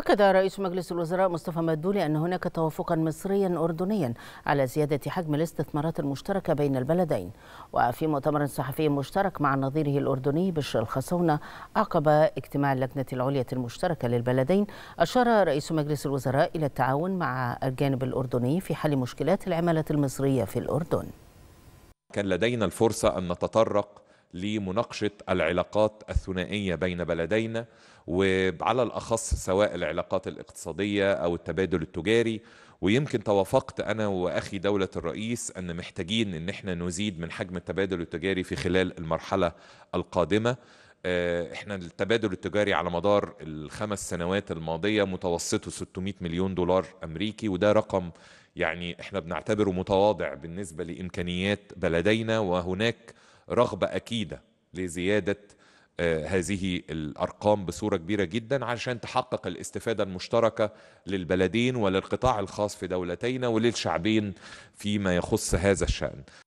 أكد رئيس مجلس الوزراء مصطفى مدبولي أن هناك توافقا مصريا أردنيا على زيادة حجم الاستثمارات المشتركة بين البلدين. وفي مؤتمر صحفي مشترك مع نظيره الأردني بشير الخصونه عقب اجتماع اللجنة العليا المشتركة للبلدين، أشار رئيس مجلس الوزراء إلى التعاون مع الجانب الأردني في حل مشكلات العمالة المصرية في الأردن. كان لدينا الفرصة أن نتطرق لمناقشة العلاقات الثنائية بين بلدينا، وعلى الأخص سواء العلاقات الاقتصادية أو التبادل التجاري. ويمكن توافقت أنا وأخي دولة الرئيس أن محتاجين أن احنا نزيد من حجم التبادل التجاري في خلال المرحلة القادمة. احنا التبادل التجاري على مدار ال5 سنوات الماضية متوسطه 600 مليون دولار أمريكي، وده رقم يعني احنا بنعتبره متواضع بالنسبة لإمكانيات بلدينا، وهناك رغبة أكيدة لزيادة هذه الأرقام بصورة كبيرة جدا عشان تحقق الاستفادة المشتركة للبلدين وللقطاع الخاص في دولتينا وللشعبين فيما يخص هذا الشأن.